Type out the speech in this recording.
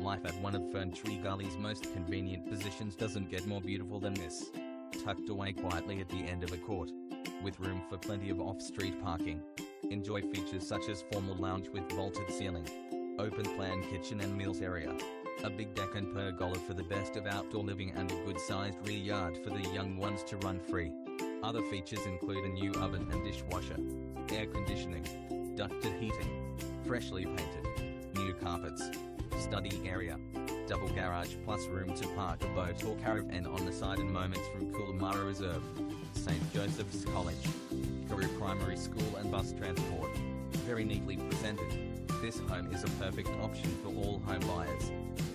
Life at one of Fern Tree Gully's most convenient positions doesn't get more beautiful than this. Tucked away quietly at the end of a court, with room for plenty of off-street parking. Enjoy features such as formal lounge with vaulted ceiling, open-plan kitchen and meals area, a big deck and pergola for the best of outdoor living, and a good-sized rear yard for the young ones to run free. Other features include a new oven and dishwasher, air conditioning, ducted heating, freshly painted, new carpets, study area, double garage plus room to park a boat or caravan on the side, and moments from Koolamara Reserve, St. Joseph's College, Karoo Primary School and bus transport. Very neatly presented, this home is a perfect option for all home buyers.